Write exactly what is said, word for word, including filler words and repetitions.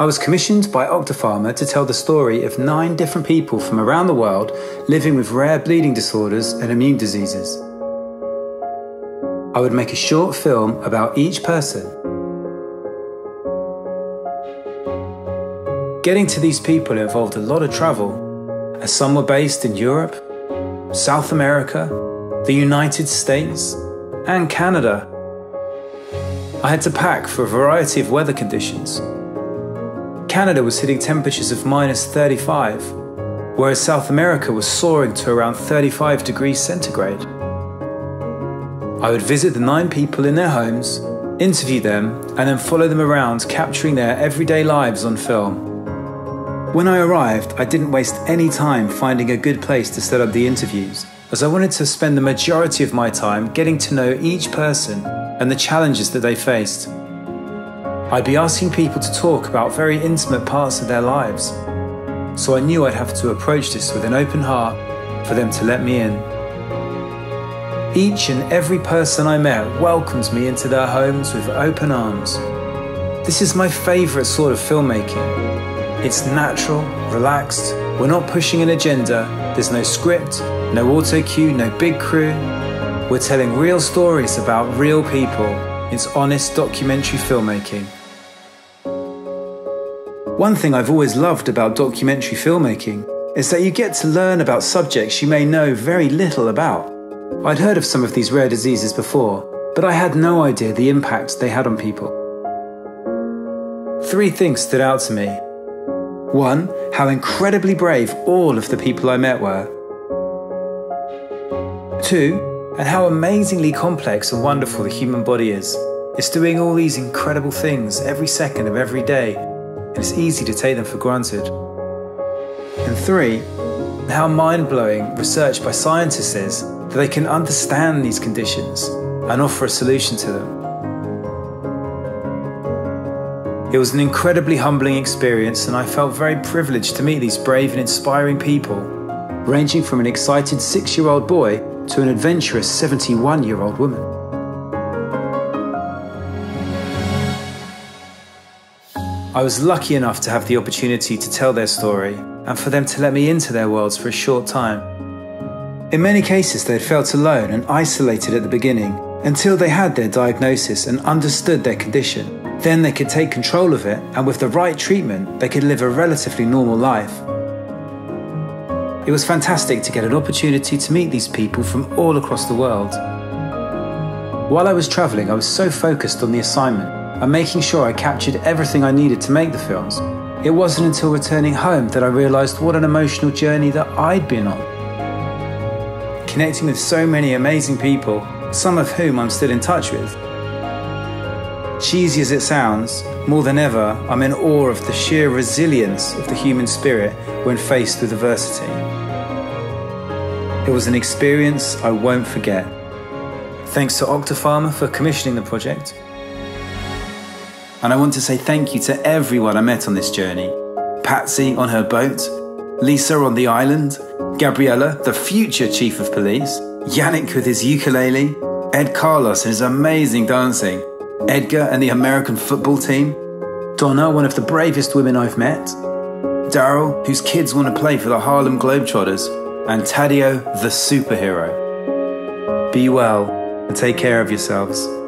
I was commissioned by Octapharma to tell the story of nine different people from around the world living with rare bleeding disorders and immune diseases. I would make a short film about each person. Getting to these people involved a lot of travel, as some were based in Europe, South America, the United States, and Canada. I had to pack for a variety of weather conditions. Canada was hitting temperatures of minus thirty-five, whereas South America was soaring to around thirty-five degrees centigrade. I would visit the nine people in their homes, interview them, and then follow them around, capturing their everyday lives on film. When I arrived, I didn't waste any time finding a good place to set up the interviews, as I wanted to spend the majority of my time getting to know each person and the challenges that they faced. I'd be asking people to talk about very intimate parts of their lives, so I knew I'd have to approach this with an open heart for them to let me in. Each and every person I met welcomes me into their homes with open arms. This is my favourite sort of filmmaking. It's natural, relaxed, we're not pushing an agenda, there's no script, no auto-cue, no big crew. We're telling real stories about real people. It's honest documentary filmmaking. One thing I've always loved about documentary filmmaking is that you get to learn about subjects you may know very little about. I'd heard of some of these rare diseases before, but I had no idea the impact they had on people. Three things stood out to me. One, how incredibly brave all of the people I met were. Two, and how amazingly complex and wonderful the human body is. It's doing all these incredible things every second of every day, and it's easy to take them for granted. And three, how mind-blowing research by scientists is that they can understand these conditions and offer a solution to them. It was an incredibly humbling experience, and I felt very privileged to meet these brave and inspiring people, ranging from an excited six-year-old boy to an adventurous seventy-one-year-old woman. I was lucky enough to have the opportunity to tell their story and for them to let me into their worlds for a short time. In many cases, they felt alone and isolated at the beginning until they had their diagnosis and understood their condition. Then they could take control of it, and with the right treatment, they could live a relatively normal life. It was fantastic to get an opportunity to meet these people from all across the world. While I was travelling, I was so focused on the assignment and making sure I captured everything I needed to make the films. It wasn't until returning home that I realised what an emotional journey that I'd been on. Connecting with so many amazing people, some of whom I'm still in touch with. Cheesy as it sounds, more than ever, I'm in awe of the sheer resilience of the human spirit when faced with adversity. It was an experience I won't forget. Thanks to Octapharma for commissioning the project. And I want to say thank you to everyone I met on this journey. Patsy on her boat, Lisa on the island, Gabriella, the future chief of police, Yannick with his ukulele, Ed Carlos and his amazing dancing, Edgar and the American football team, Donna, one of the bravest women I've met, Daryl, whose kids want to play for the Harlem Globetrotters, and Taddeo, the superhero. Be well and take care of yourselves.